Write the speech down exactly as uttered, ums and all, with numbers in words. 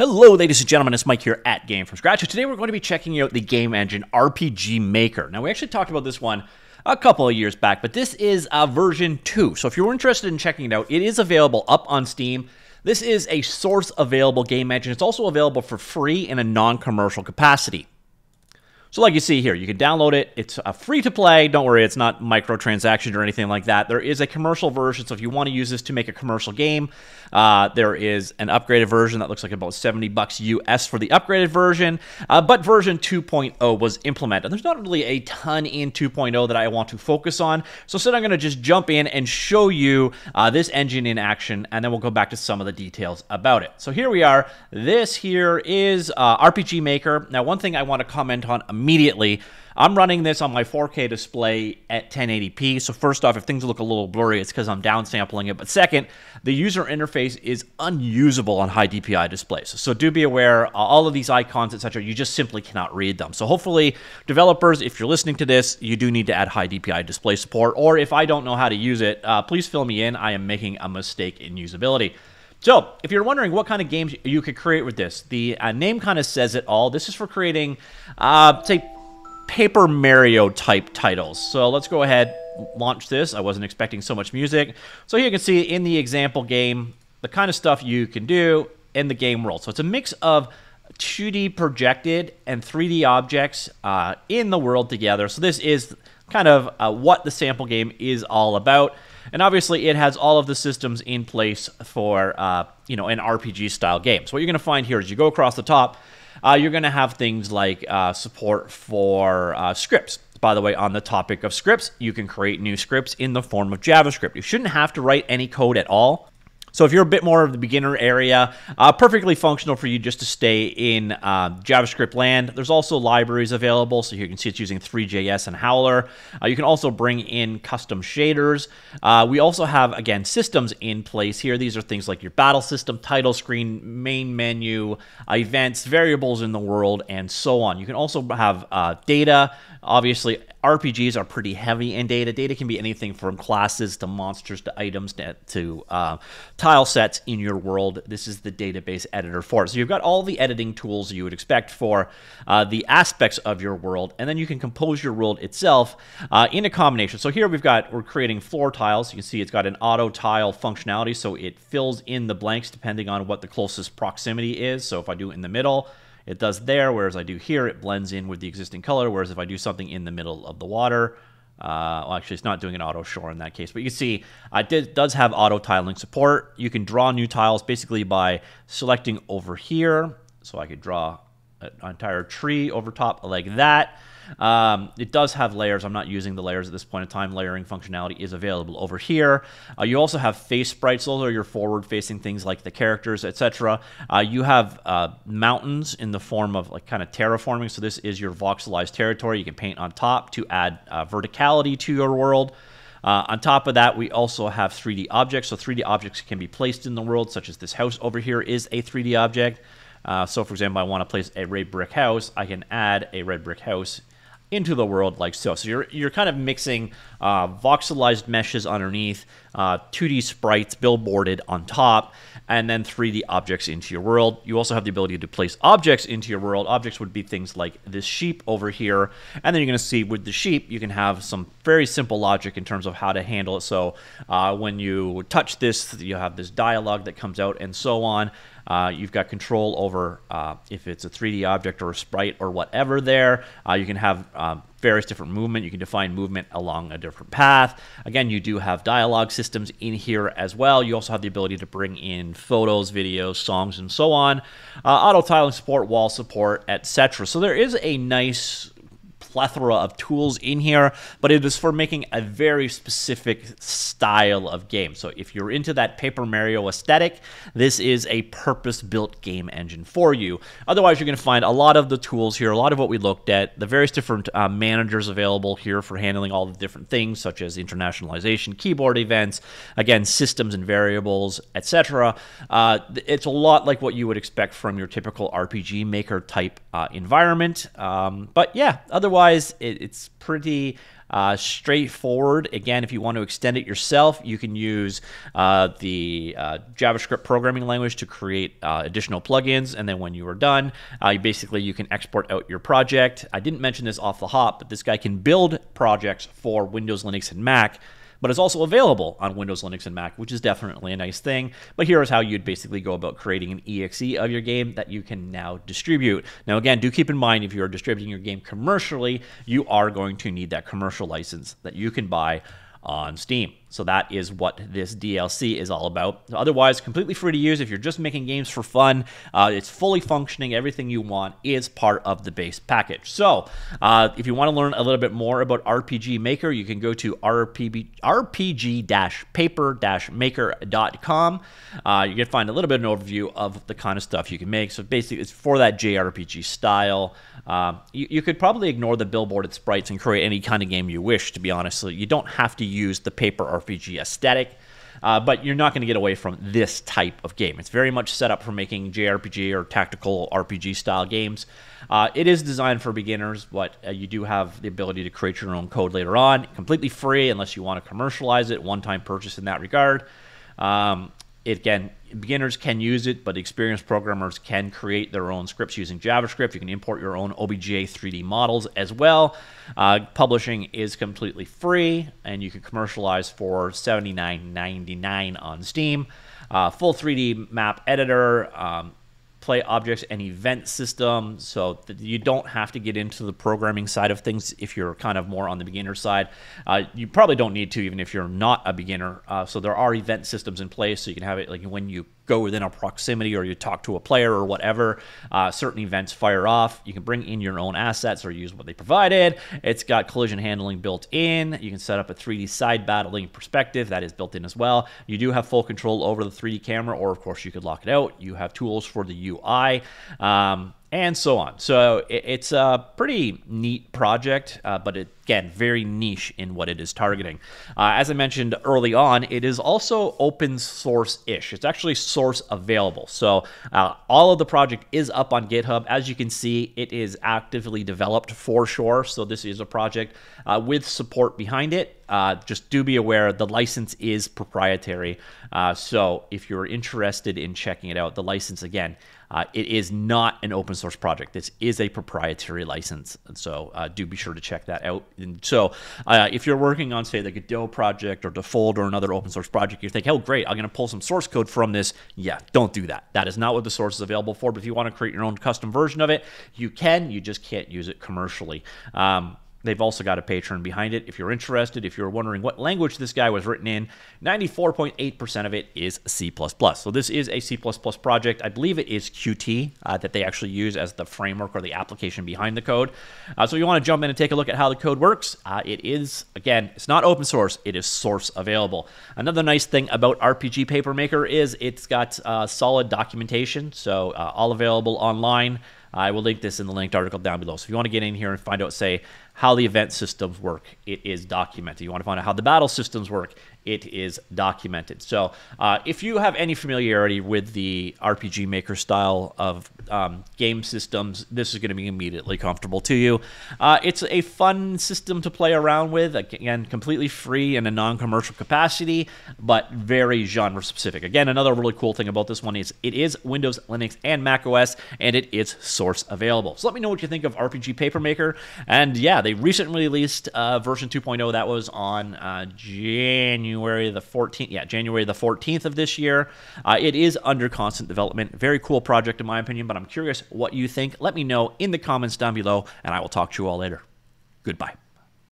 Hello, ladies and gentlemen, it's Mike here at Game From Scratch. Today we're going to be checking out the game engine R P G Maker. Now, we actually talked about this one a couple of years back, but this is uh, version two. So if you're interested in checking it out, it is available up on Steam. This is a source available game engine. It's also available for free in a non-commercial capacity. So like you see here, you can download it. It's uh, free to play. Don't worry, it's not microtransactions or anything like that. There is a commercial version, so if you want to use this to make a commercial game, uh, there is an upgraded version that looks like about seventy bucks U S for the upgraded version, uh, but version two point oh was implemented. There's not really a ton in two point oh that I want to focus on, so instead I'm going to just jump in and show you uh, this engine in action, and then we'll go back to some of the details about it. So here we are. This here is uh, R P G Maker. Now, one thing I want to comment on immediately, I'm running this on my four K display at ten eighty p. So first off, if things look a little blurry, it's because I'm downsampling it. But second, the user interface is unusable on high D P I displays. So do be aware, uh, all of these icons, et cetera, you just simply cannot read them. So hopefully, developers, if you're listening to this, you do need to add high D P I display support. Or if I don't know how to use it, uh, please fill me in. I am making a mistake in usability. So, if you're wondering what kind of games you could create with this, the uh, name kind of says it all. This is for creating, uh, say, Paper Mario type titles. So, let's go ahead, launch this. I wasn't expecting so much music. So, here you can see in the example game, the kind of stuff you can do in the game world. So, it's a mix of two D projected and three D objects uh, in the world together. So, this is kind of uh, what the sample game is all about. And obviously, it has all of the systems in place for, uh, you know, an R P G-style game. So what you're going to find here is you go across the top, uh, you're going to have things like uh, support for uh, scripts. By the way, on the topic of scripts, you can create new scripts in the form of JavaScript. You shouldn't have to write any code at all. So if you're a bit more of the beginner area, uh, perfectly functional for you just to stay in uh, JavaScript land. There's also libraries available, so you can see it's using Three.js and Howler. Uh, you can also bring in custom shaders. Uh, we also have, again, systems in place here. These are things like your battle system, title screen, main menu, events, variables in the world, and so on. You can also have uh, data. Obviously, R P Gs are pretty heavy in data. Data can be anything from classes to monsters to items to, to uh, tile sets in your world. This is the database editor for it. So you've got all the editing tools you would expect for uh, the aspects of your world, and then you can compose your world itself uh, in a combination. So here we've got, we're creating floor tiles. You can see it's got an auto tile functionality, so it fills in the blanks depending on what the closest proximity is. So if I do in the middle, it does there, whereas I do here, it blends in with the existing color, whereas if I do something in the middle of the water, uh, well, actually, it's not doing an auto shore in that case, but you can see uh, it does have auto tiling support. You can draw new tiles basically by selecting over here, so I could draw an entire tree over top like that. Um, it does have layers. I'm not using the layers at this point in time. Layering functionality is available over here. Uh, you also have face sprites. Those are your forward-facing things like the characters, et cetera. Uh, you have uh, mountains in the form of like kind of terraforming. So this is your voxelized territory. You can paint on top to add uh, verticality to your world. Uh, on top of that, we also have three D objects. So three D objects can be placed in the world, such as this house over here is a three D object. Uh, so, for example, I want to place a red brick house. I can add a red brick house into the world like so. So you're you're kind of mixing uh, voxelized meshes underneath, uh, two D sprites billboarded on top, and then three D objects into your world. You also have the ability to place objects into your world. Objects would be things like this sheep over here. And then you're going to see with the sheep, you can have some very simple logic in terms of how to handle it. So uh, when you touch this, you have this dialogue that comes out and so on. Uh, you've got control over uh, if it's a three D object or a sprite or whatever there. Uh, you can have uh, various different movement. You can define movement along a different path. Again, you do have dialogue systems in here as well. You also have the ability to bring in photos, videos, songs, and so on. Uh, auto tiling support, wall support, et cetera. So there is a nice plethora of tools in here, but it is for making a very specific style of game. So if you're into that Paper Mario aesthetic, this is a purpose-built game engine for you. Otherwise, you're going to find a lot of the tools here, a lot of what we looked at, the various different uh, managers available here for handling all the different things, such as internationalization, keyboard events, again, systems and variables, et cetera. Uh, it's a lot like what you would expect from your typical R P G Maker type uh, environment. Um, but yeah, otherwise, Otherwise, it's pretty Uh, straightforward. Again, if you want to extend it yourself, you can use uh, the uh, JavaScript programming language to create uh, additional plugins, and then when you are done, uh, you basically you can export out your project. I didn't mention this off the hop, but this guy can build projects for Windows, Linux, and Mac, but it's also available on Windows, Linux, and Mac, which is definitely a nice thing. But here is how you'd basically go about creating an E X E of your game that you can now distribute. Now, again, do keep in mind, if you're distributing your game commercially, you are going to need that commercial license that you can buy on Steam. So that is what this D L C is all about. Otherwise, completely free to use if you're just making games for fun. Uh, it's fully functioning. Everything you want is part of the base package. So uh, if you want to learn a little bit more about R P G Maker, you can go to R P G dash paper dash maker dot com. Uh, you can find a little bit of an overview of the kind of stuff you can make. So basically, it's for that J R P G style. Uh, you, you could probably ignore the billboard and sprites and create any kind of game you wish, to be honest. So you don't have to use the paper or R P G aesthetic, uh, but you're not going to get away from this type of game. It's very much set up for making J R P G or tactical R P G style games. Uh, it is designed for beginners, but uh, you do have the ability to create your own code later on, completely free unless you want to commercialize it, one-time purchase in that regard. Um, it, again, beginners can use it, but experienced programmers can create their own scripts using JavaScript. You can import your own O B J three D models as well. Uh, publishing is completely free, and you can commercialize for seventy-nine ninety-nine on Steam. Uh, full three D map editor, um, play objects and event system, so that you don't have to get into the programming side of things if you're kind of more on the beginner side. Uh, you probably don't need to, even if you're not a beginner. Uh, so there are event systems in place, so you can have it like when you go within a proximity or you talk to a player or whatever, uh, certain events fire off. You can bring in your own assets or use what they provided. It's got collision handling built in. You can set up a three D side battling perspective that is built in as well. You do have full control over the three D camera, or of course you could lock it out. You have tools for the U I, um, and so on. So it, it's a pretty neat project, uh, but it, again, very niche in what it is targeting. Uh, as I mentioned early on, it is also open source-ish. It's actually source available. So uh, all of the project is up on GitHub. As you can see, it is actively developed for sure. So this is a project uh, with support behind it. Uh, just do be aware, the license is proprietary. Uh, so if you're interested in checking it out, the license, again, uh, it is not an open source project. This is a proprietary license. And so uh, do be sure to check that out. And so uh, if you're working on, say, the Godot project or Defold or another open source project, you think, oh, great, I'm going to pull some source code from this. Yeah, don't do that. That is not what the source is available for. But if you want to create your own custom version of it, you can. You just can't use it commercially. Um, They've also got a Patreon behind it. If you're interested, if you're wondering what language this guy was written in, ninety-four point eight percent of it is C plus plus. So this is a C plus plus project. I believe it is Qt uh, that they actually use as the framework or the application behind the code. Uh, so you want to jump in and take a look at how the code works. Uh, it is, again, it's not open source. It is source available. Another nice thing about R P G Paper Maker is it's got uh, solid documentation, so uh, all available online. I will link this in the linked article down below. So if you want to get in here and find out, say, how the event systems work, it is documented. You want to find out how the battle systems work, it is documented. So uh, if you have any familiarity with the R P G Maker style of um, game systems, this is going to be immediately comfortable to you. Uh, it's a fun system to play around with. Again, completely free in a non-commercial capacity, but very genre-specific. Again, another really cool thing about this one is it is Windows, Linux, and macOS, and it is source available. So let me know what you think of R P G Paper Maker. And yeah, they recently released uh, version two point oh. That was on uh, January. January the fourteenth, yeah, January the fourteenth of this year. Uh, it is under constant development. Very cool project in my opinion, but I'm curious what you think. Let me know in the comments down below, and I will talk to you all later. Goodbye.